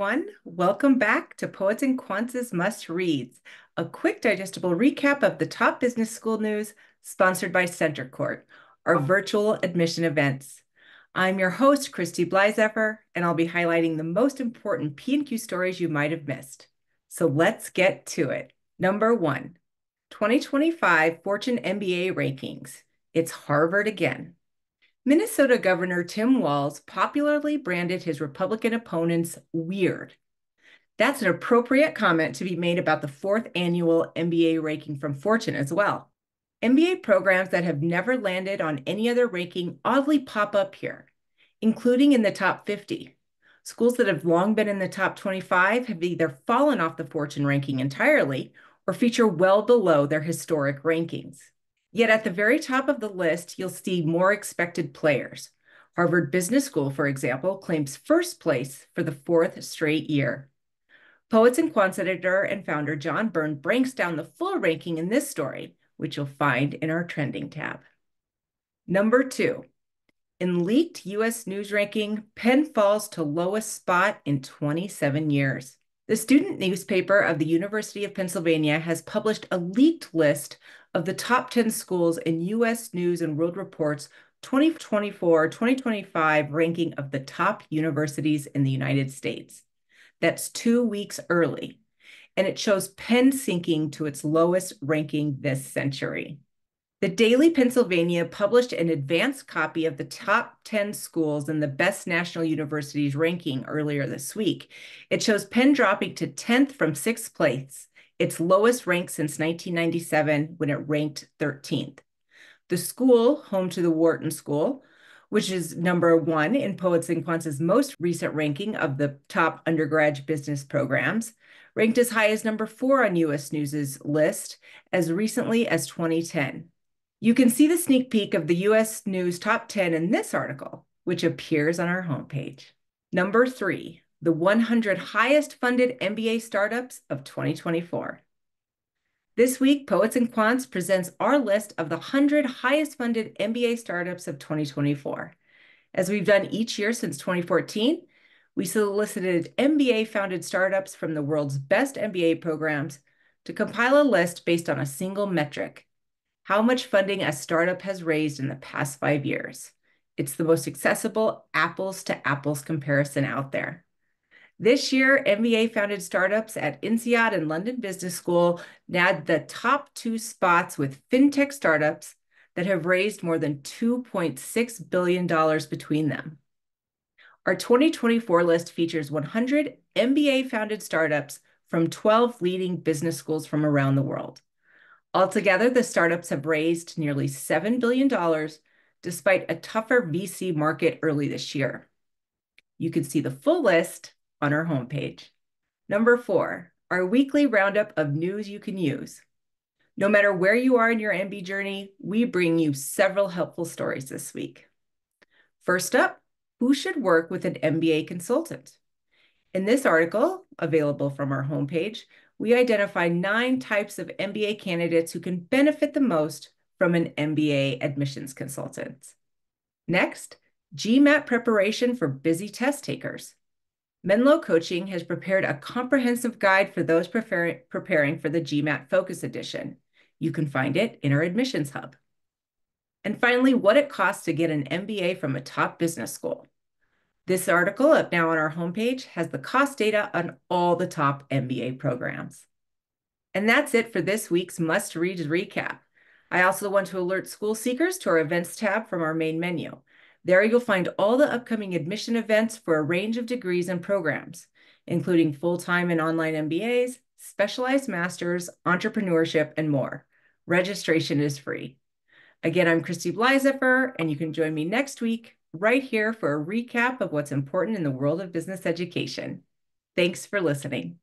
everyone. Welcome back to Poets and Quants' Must Reads, a quick digestible recap of the top business school news sponsored by CenterCourt, our virtual admission events. I'm your host, Kristy Bleifer, and I'll be highlighting the most important P&Q stories you might have missed. So let's get to it. Number one, 2025 Fortune MBA rankings. It's Harvard again. Minnesota Governor Tim Walz popularly branded his Republican opponents weird. That's an appropriate comment to be made about the fourth annual MBA ranking from Fortune as well. MBA programs that have never landed on any other ranking oddly pop up here, including in the top 50. Schools that have long been in the top 25 have either fallen off the Fortune ranking entirely or feature well below their historic rankings. Yet at the very top of the list, you'll see more expected players. Harvard Business School, for example, claims first place for the fourth straight year. Poets and Quants editor and founder John A. Byrne breaks down the full ranking in this story, which you'll find in our trending tab. Number two, in leaked U.S. News ranking, Penn falls to lowest spot in 27 years. The student newspaper of the University of Pennsylvania has published a leaked list of the top 10 schools in U.S. News and World Report's 2024-2025 ranking of the top universities in the United States. That's 2 weeks early, and it shows Penn sinking to its lowest ranking this century. The Daily Pennsylvanian published an advanced copy of the top 10 schools and the best national universities ranking earlier this week. It shows Penn dropping to 10th from 6th place, its lowest rank since 1997 when it ranked 13th. The school, home to the Wharton School, which is number one in Poets and Quants' most recent ranking of the top undergrad business programs, ranked as high as number 4 on U.S. News' list as recently as 2010. You can see the sneak peek of the U.S. News Top 10 in this article, which appears on our homepage. Number three, the 100 highest funded MBA startups of 2024. This week, Poets and Quants presents our list of the 100 highest funded MBA startups of 2024. As we've done each year since 2014, we solicited MBA-founded startups from the world's best MBA programs to compile a list based on a single metric: how much funding a startup has raised in the past 5 years. It's the most accessible apples-to-apples comparison out there. This year, MBA-founded startups at INSEAD and London Business School nabbed the top 2 spots with fintech startups that have raised more than $2.6 billion between them. Our 2024 list features 100 MBA-founded startups from 12 leading business schools from around the world. Altogether, the startups have raised nearly $7 billion despite a tougher VC market early this year. You can see the full list on our homepage. Number four, our weekly roundup of news you can use. No matter where you are in your MB journey, we bring you several helpful stories this week. First up, who should work with an MBA consultant? In this article, available from our homepage, we identify 9 types of MBA candidates who can benefit the most from an MBA admissions consultant. Next, GMAT preparation for busy test takers. Menlo Coaching has prepared a comprehensive guide for those preparing for the GMAT Focus Edition. You can find it in our admissions hub. And finally, what it costs to get an MBA from a top business school. This article, up now on our homepage, has the cost data on all the top MBA programs. And that's it for this week's Must Read recap. I also want to alert school seekers to our events tab from our main menu. There you'll find all the upcoming admission events for a range of degrees and programs, including full-time and online MBAs, specialized masters, entrepreneurship, and more. Registration is free. Again, I'm Kristy Bleifer, and you can join me next week right here for a recap of what's important in the world of business education. Thanks for listening.